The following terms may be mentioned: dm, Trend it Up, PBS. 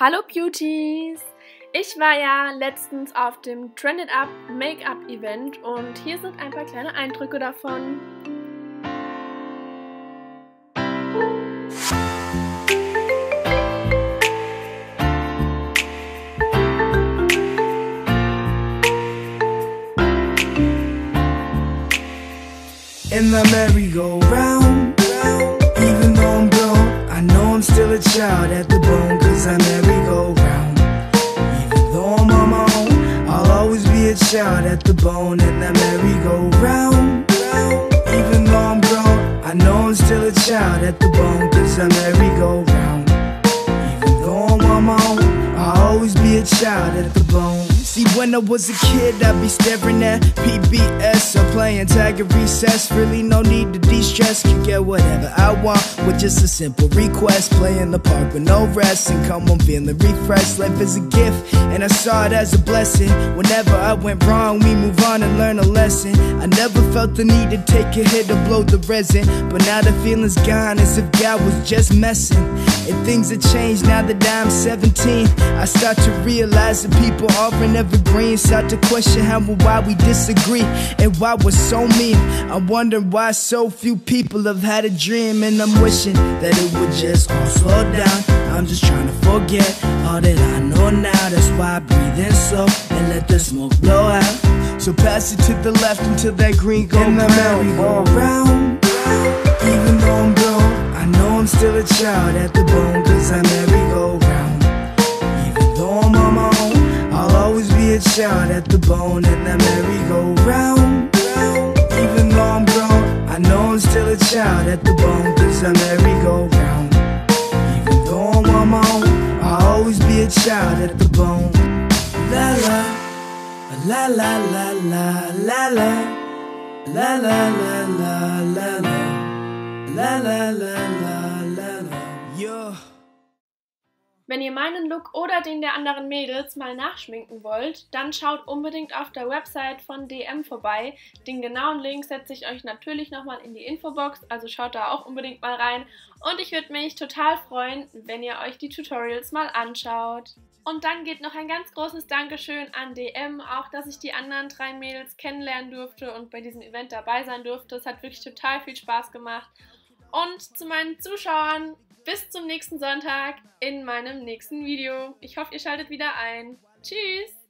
Hallo Beauties! Ich war ja letztens auf dem Trend it Up Make-up Event und hier sind ein paar kleine Eindrücke davon. In the merry-go-round, even though I'm grown, I know I'm still a child at the bone, cause I merry-go-round. Even though I'm on my own, I'll always be a child at the bone, and I merry-go-round. Even though I'm grown, I know I'm still a child at the bone, cause I merry-go-round. Even though I'm on my own, I'll always be a child at the bone. See, when I was a kid, I'd be staring at PBS or playing tag at recess. Really no need to de-stress, could get whatever I want with just a simple request. Play in the park with no rest and come on feeling refreshed. Life is a gift and I saw it as a blessing. Whenever I went wrong, we move on and learn a lesson. I never felt the need to take a hit or blow the resin, but now the feeling's gone as if God was just messing. And things have changed now that I'm 17. I start to realize that people often evergreen, start to question how and why we disagree and why we're so mean. I'm wondering why so few people have had a dream, and I'm wishing that it would just all slow down. I'm just trying to forget all that I know now. That's why I breathe in slow and let the smoke blow out. So pass it to the left until that green goes round. In the merry-go-round, even though I'm grown, I know I'm still a child at the bone, cause I merry-go-round. Even though I'm on my own, I'll always be a child at the bone, and I merry-go-round. Even though I'm grown, I know I'm still a child at the bone, cause I merry-go-round. Even though I'm on my own, I'll always be a child at the bone. La la, la la la la la la, la la la la la la, la la la la la. Yo. Wenn ihr meinen Look oder den der anderen Mädels mal nachschminken wollt, dann schaut unbedingt auf der Website von dm vorbei. Den genauen Link setze ich euch natürlich nochmal in die Infobox, also schaut da auch unbedingt mal rein. Und ich würde mich total freuen, wenn ihr euch die Tutorials mal anschaut. Und dann geht noch ein ganz großes Dankeschön an dm, auch dass ich die anderen drei Mädels kennenlernen durfte und bei diesem Event dabei sein durfte. Es hat wirklich total viel Spaß gemacht. Und zu meinen Zuschauern, bis zum nächsten Sonntag in meinem nächsten Video. Ich hoffe, ihr schaltet wieder ein. Tschüss!